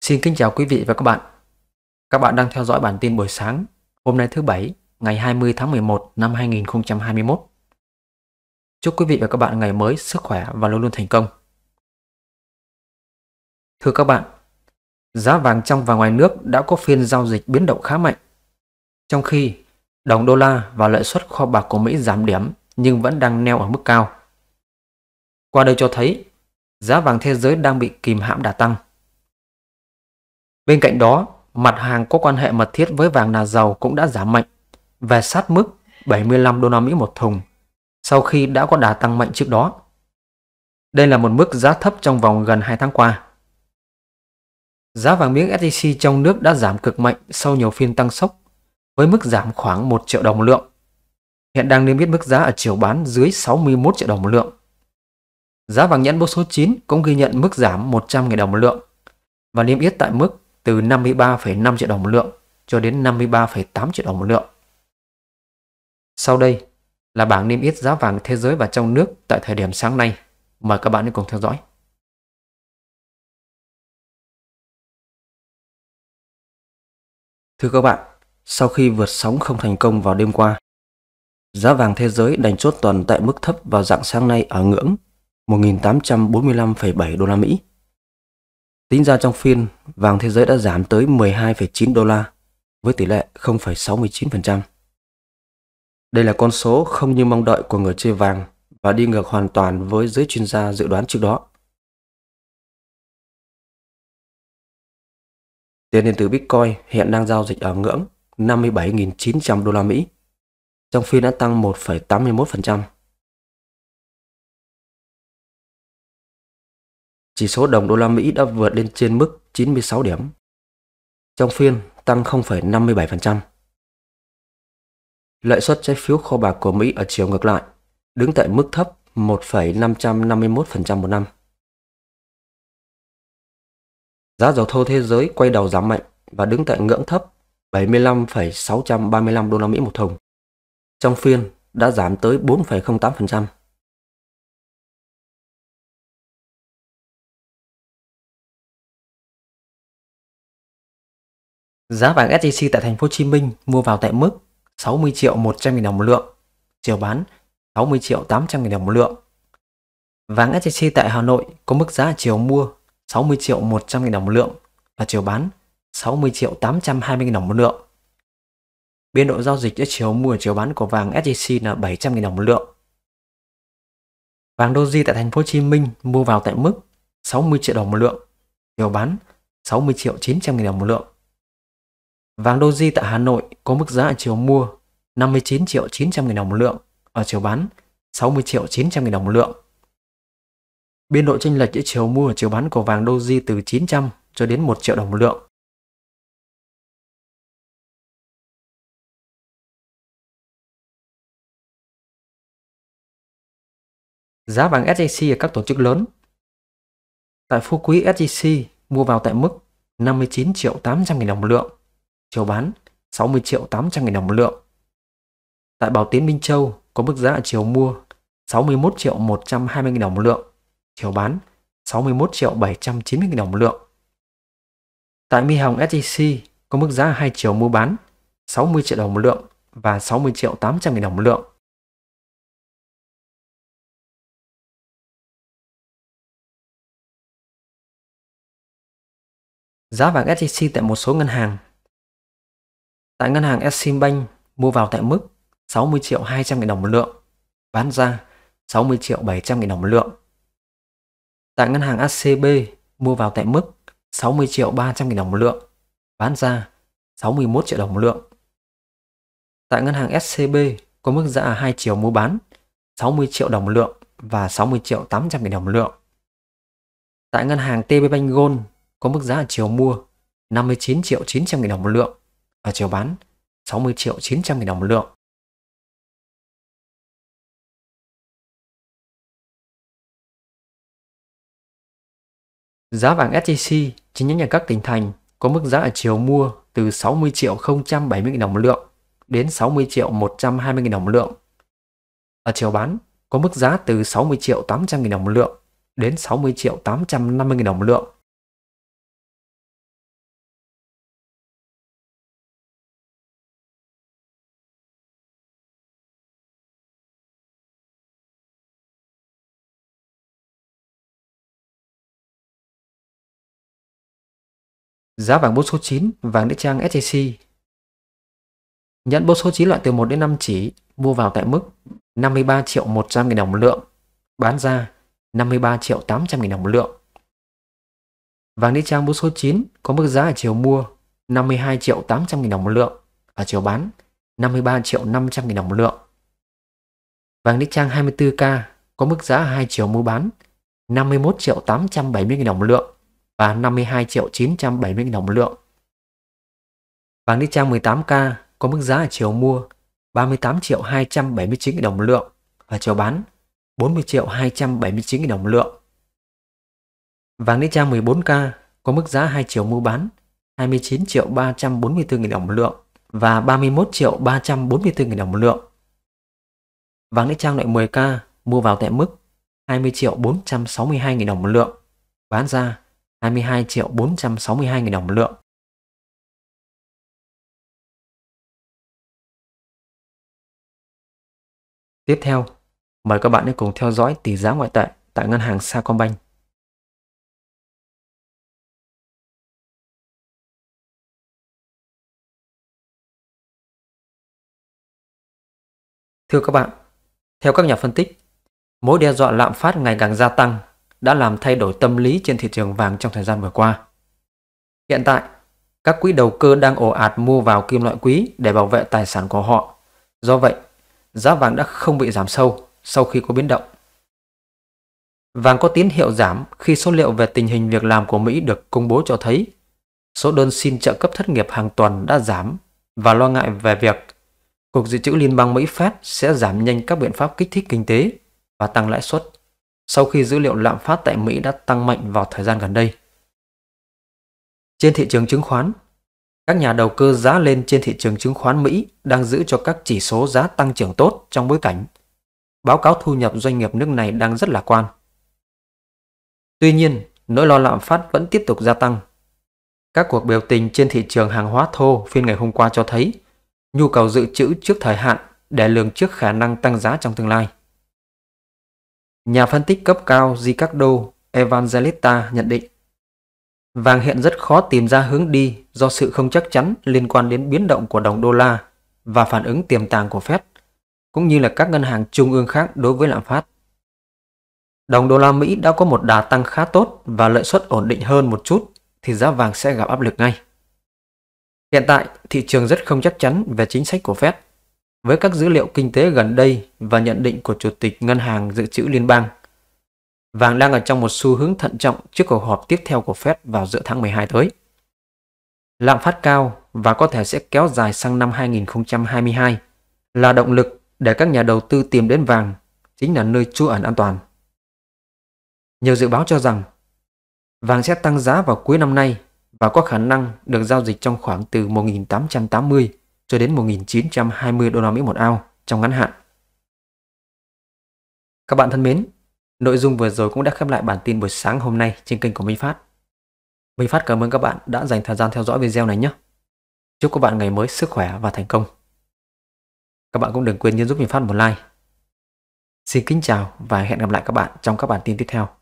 Xin kính chào quý vị và các bạn. Các bạn đang theo dõi bản tin buổi sáng hôm nay thứ Bảy, ngày 20 tháng 11 năm 2021. Chúc quý vị và các bạn ngày mới sức khỏe và luôn luôn thành công. Thưa các bạn, giá vàng trong và ngoài nước đã có phiên giao dịch biến động khá mạnh. Trong khi đồng đô la và lợi suất kho bạc của Mỹ giảm điểm nhưng vẫn đang neo ở mức cao. Qua đây cho thấy giá vàng thế giới đang bị kìm hãm đà tăng. Bên cạnh đó, mặt hàng có quan hệ mật thiết với vàng là dầu cũng đã giảm mạnh, về sát mức 75 đô la Mỹ một thùng, sau khi đã có đà tăng mạnh trước đó. Đây là một mức giá thấp trong vòng gần 2 tháng qua. Giá vàng miếng SJC trong nước đã giảm cực mạnh sau nhiều phiên tăng sốc, với mức giảm khoảng 1 triệu đồng một lượng. Hiện đang niêm yết mức giá ở chiều bán dưới 61 triệu đồng một lượng. Giá vàng nhẫn bó số 9 cũng ghi nhận mức giảm 100.000 đồng một lượng và niêm yết tại mức từ 53,5 triệu đồng một lượng cho đến 53,8 triệu đồng một lượng. Sau đây là bảng niêm yết giá vàng thế giới và trong nước tại thời điểm sáng nay. Mời các bạn cùng theo dõi. Thưa các bạn, sau khi vượt sóng không thành công vào đêm qua, giá vàng thế giới đành chốt tuần tại mức thấp vào rạng sáng nay ở ngưỡng 1.845,7 đô la Mỹ. Tính ra trong phiên, vàng thế giới đã giảm tới 12,9 đô la với tỷ lệ 0,69%. Đây là con số không như mong đợi của người chơi vàng và đi ngược hoàn toàn với giới chuyên gia dự đoán trước đó. Tiền điện tử Bitcoin hiện đang giao dịch ở ngưỡng 57.900 đô la Mỹ, trong phiên đã tăng 1,81%. Chỉ số đồng đô la Mỹ đã vượt lên trên mức 96 điểm, trong phiên tăng 0,57%. Lợi suất trái phiếu kho bạc của Mỹ ở chiều ngược lại, đứng tại mức thấp 1,551% một năm. Giá dầu thô thế giới quay đầu giảm mạnh và đứng tại ngưỡng thấp 75,635 đô la Mỹ một thùng, trong phiên đã giảm tới 4,08%. Giá vàng SJC tại thành phố Hồ Chí Minh mua vào tại mức 60.100.000 đồng một lượng, chiều bán 60.800.000 đồng một lượng. Vàng SJC tại Hà Nội có mức giá chiều mua 60.100.000 đồng một lượng và chiều bán 60.820.000 đồng một lượng. Biên độ giao dịch giữa chiều mua và chiều bán của vàng SJC là 700.000 đồng một lượng. Vàng Doji tại thành phố Hồ Chí Minh mua vào tại mức 60 triệu đồng một lượng, chiều bán 60.900.000 đồng một lượng. Vàng Doji tại Hà Nội có mức giá ở chiều mua 59.900.000 đồng một lượng, ở chiều bán 60.900.000 đồng một lượng. Biên độ chênh lệch giữa chiều mua và chiều bán của vàng Doji từ 900 cho đến 1 triệu đồng một lượng. Giá vàng SJC ở các tổ chức lớn. Tại Phú Quý, SJC mua vào tại mức 59.800.000 đồng một lượng, chiều bán 60.800.000 đồng một lượng. Tại Bảo Tín Minh Châu có mức giá ở chiều mua 61.120.000 đồng một lượng, chiều bán 61.790.000 đồng một lượng. Tại Mi Hồng, SJC có mức giá hai chiều mua bán 60 triệu đồng một lượng và 60.800.000 đồng một lượng. Giá vàng SJC tại một số ngân hàng. Tại ngân hàng SCB mua vào tại mức 60.200.000 đồng một lượng, bán ra 60.700.000 đồng một lượng. Tại ngân hàng ACB mua vào tại mức 60.300.000 đồng một lượng, bán ra 61 triệu đồng một lượng. Tại ngân hàng SCB có mức giá hai chiều mua bán 60 triệu đồng một lượng và 60.800.000 đồng một lượng. Tại ngân hàng TPBank Gold có mức giá chiều mua 59.900.000 đồng một lượng và chiều bán 60.900.000 đồng một lượng. Giá vàng SJC chi nhánh ở các tỉnh thành có mức giá ở chiều mua từ 60.070.000 đồng một lượng đến 60.120.000 đồng một lượng. Ở chiều bán có mức giá từ 60.800.000 đồng một lượng đến 60.850.000 đồng một lượng. Giá vàng bốt số 9, vàng nữ trang SJC. Nhẫn bốt số 9 loại từ 1 đến 5 chỉ, mua vào tại mức 53.100.000 đồng lượng, bán ra 53.800.000 đồng lượng. Vàng nữ trang bốt số 9 có mức giá ở chiều mua 52.800.000 đồng lượng, ở chiều bán 53.500.000 đồng lượng. Vàng nữ trang 24K có mức giá hai chiều mua bán 51.870.000 đồng lượng và 52.970.000 đồng lượng. Vàng nữ trang 18K có mức giá ở chiều mua 38.279.000 đồng lượng, ở chiều bán 40.279.000 đồng lượng. Vàng nữ trang 14K có mức giá hai chiều mua bán 29.344.000 đồng lượng và 31.344.000 đồng lượng. Vàng nữ trang loại 10K mua vào tại mức 20.462.000 đồng lượng, bán ra 22.462.000 đồng lượng. Tiếp theo, mời các bạn hãy cùng theo dõi tỷ giá ngoại tệ tại ngân hàng Sacombank. Thưa các bạn, theo các nhà phân tích, mối đe dọa lạm phát ngày càng gia tăng đã làm thay đổi tâm lý trên thị trường vàng trong thời gian vừa qua. Hiện tại, các quỹ đầu cơ đang ồ ạt mua vào kim loại quý để bảo vệ tài sản của họ. Do vậy, giá vàng đã không bị giảm sâu sau khi có biến động. Vàng có tín hiệu giảm khi số liệu về tình hình việc làm của Mỹ được công bố cho thấy số đơn xin trợ cấp thất nghiệp hàng tuần đã giảm và lo ngại về việc Cục Dự trữ Liên bang Mỹ Fed sẽ giảm nhanh các biện pháp kích thích kinh tế và tăng lãi suất sau khi dữ liệu lạm phát tại Mỹ đã tăng mạnh vào thời gian gần đây. Trên thị trường chứng khoán, các nhà đầu cơ giá lên trên thị trường chứng khoán Mỹ đang giữ cho các chỉ số giá tăng trưởng tốt trong bối cảnh báo cáo thu nhập doanh nghiệp nước này đang rất lạc quan. Tuy nhiên, nỗi lo lạm phát vẫn tiếp tục gia tăng. Các cuộc biểu tình trên thị trường hàng hóa thô phiên ngày hôm qua cho thấy nhu cầu dự trữ trước thời hạn để lường trước khả năng tăng giá trong tương lai. Nhà phân tích cấp cao Ricardo Evangelista nhận định vàng hiện rất khó tìm ra hướng đi do sự không chắc chắn liên quan đến biến động của đồng đô la và phản ứng tiềm tàng của Fed, cũng như là các ngân hàng trung ương khác đối với lạm phát. Đồng đô la Mỹ đã có một đà tăng khá tốt và lợi suất ổn định hơn một chút thì giá vàng sẽ gặp áp lực ngay. Hiện tại, thị trường rất không chắc chắn về chính sách của Fed, với các dữ liệu kinh tế gần đây và nhận định của Chủ tịch Ngân hàng Dự trữ Liên bang. Vàng đang ở trong một xu hướng thận trọng trước cuộc họp tiếp theo của Fed vào giữa tháng 12 tới. Lạm phát cao và có thể sẽ kéo dài sang năm 2022 là động lực để các nhà đầu tư tìm đến vàng, chính là nơi trú ẩn an toàn. Nhiều dự báo cho rằng vàng sẽ tăng giá vào cuối năm nay và có khả năng được giao dịch trong khoảng từ 1.880 cho đến 1.920 đô la Mỹ một ao trong ngắn hạn. Các bạn thân mến, nội dung vừa rồi cũng đã khép lại bản tin buổi sáng hôm nay trên kênh của Minh Phát. Minh Phát cảm ơn các bạn đã dành thời gian theo dõi video này nhé. Chúc các bạn ngày mới sức khỏe và thành công. Các bạn cũng đừng quên nhấn giúp Minh Phát một like. Xin kính chào và hẹn gặp lại các bạn trong các bản tin tiếp theo.